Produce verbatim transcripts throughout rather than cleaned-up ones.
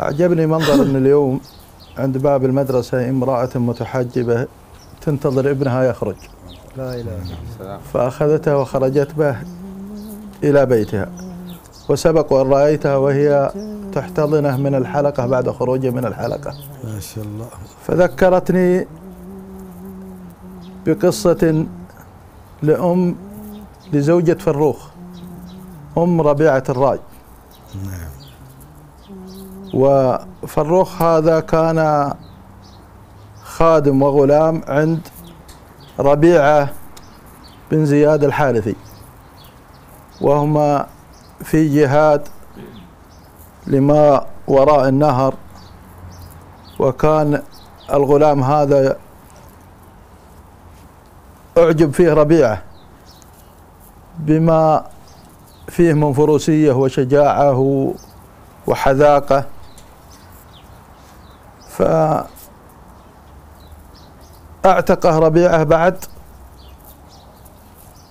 أعجبني منظر أن اليوم عند باب المدرسة امرأة متحجبة تنتظر ابنها يخرج، لا إله فأخذتها وخرجت به إلى بيتها، وسبق وأن رأيتها وهي تحتضنه من الحلقة بعد خروجه من الحلقة، ما شاء الله. فذكرتني بقصة لأم لزوجة فرّوخ، أم ربيعة الرأي. نعم. وفرّوخ هذا كان خادم وغلام عند ربيعة بن زياد الحارثي، وهما في جهاد لما وراء النهر، وكان الغلام هذا أعجب فيه ربيعة بما فيه من فروسية وشجاعة وحذاقة، فأعتقه ربيعة بعد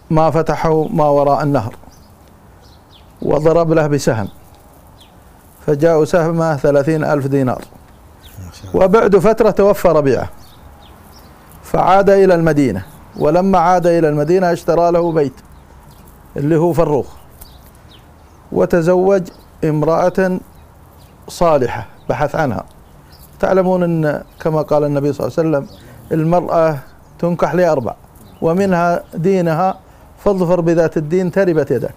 ما فتحوا ما وراء النهر، وضرب له بسهم، فجاءوا سهمه ثلاثين ألف دينار. وبعد فترة توفى ربيعة، فعاد إلى المدينة، ولما عاد إلى المدينة اشترى له بيت اللي هو فرّوخ، وتزوج امرأة صالحة بحث عنها. تعلمون أن كما قال النبي صلى الله عليه وسلم المرأة تنكح لأربع، ومنها دينها، فاظفر بذات الدين تربت يدك.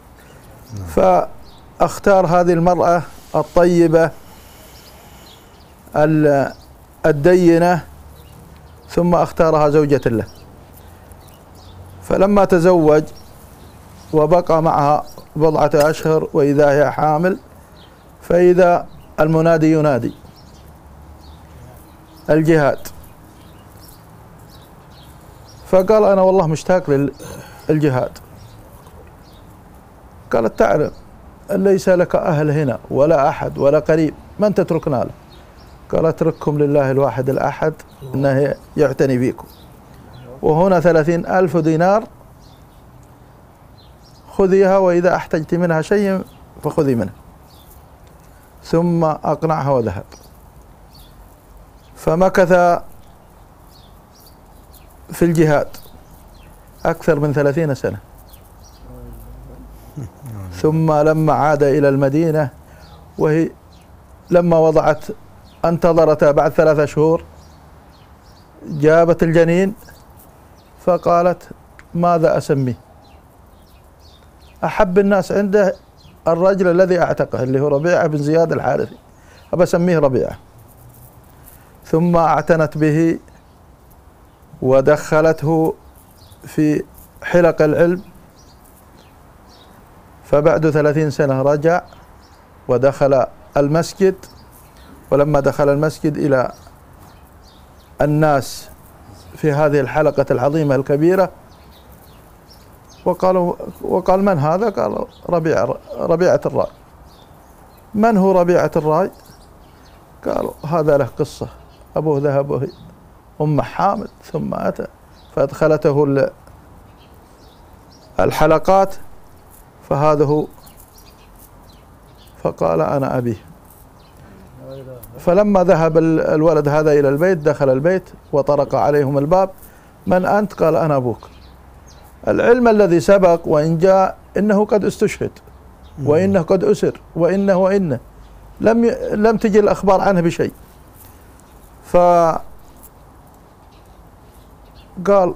فاختار هذه المرأة الطيبة الدينة، ثم اختارها زوجة له. فلما تزوج وبقى معها بضعة أشهر وإذا هي حامل، فإذا المنادي ينادي الجهاد، فقال أنا والله مشتاق للجهاد. قالت تعلم أن ليس لك أهل هنا ولا أحد ولا قريب، من تتركنا له؟ قال اترككم لله الواحد الأحد إنه يعتني بكم، وهنا ثلاثين ألف دينار خذيها، وإذا احتجت منها شيء فخذي منه. ثم أقنعها وذهب. فمكث في الجهاد أكثر من ثلاثين سنة، ثم لما عاد إلى المدينة، وهي لما وضعت انتظرتها بعد ثلاثة شهور، جابت الجنين، فقالت ماذا أسميه؟ أحب الناس عنده الرجل الذي أعتقه اللي هو ربيعة بن زياد الحارثي، أبى أسميه ربيعة. ثم اعتنت به ودخلته في حلق العلم، فبعد ثلاثين سنة رجع ودخل المسجد، ولما دخل المسجد إلى الناس في هذه الحلقة العظيمة الكبيرة، وقالوا وقال من هذا؟ قال ربيعة ربيعة الرأي. من هو ربيعة الرأي؟ قالوا هذا له قصة، أبوه ذهب وهي أمه حامل ثم أتى فأدخلته الحلقات، فهذا هو. فقال أنا أبيه. فلما ذهب الولد هذا إلى البيت، دخل البيت وطرق عليهم الباب، من أنت؟ قال أنا أبوك. العلم الذي سبق وإن جاء إنه قد استشهد، وإنه قد أسر، وإنه وإنه لم لم تجي الأخبار عنه بشيء. فقال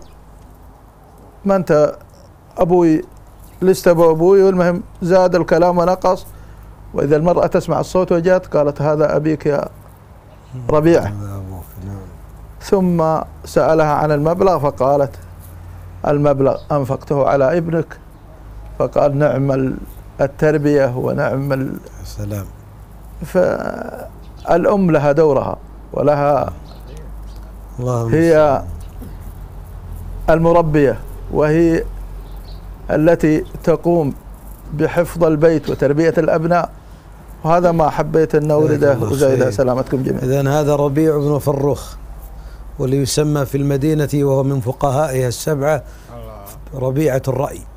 ما أنت أبوي؟ لست أبوي. والمهم زاد الكلام ونقص، وإذا المرأة تسمع الصوت وجاءت قالت هذا أبيك يا ربيعة. ثم سألها عن المبلغ، فقالت المبلغ أنفقته على ابنك، فقال نعم التربية ونعم السلام. فالأم لها دورها ولها، هي المربية وهي التي تقوم بحفظ البيت وتربية الأبناء، وهذا ما حبيت أن أورده وزايده سلامتكم جميعا. إذن هذا ربيع بن فرّوخ، واللي يسمى في المدينة وهو من فقهائها السبعة ربيعة الرأي.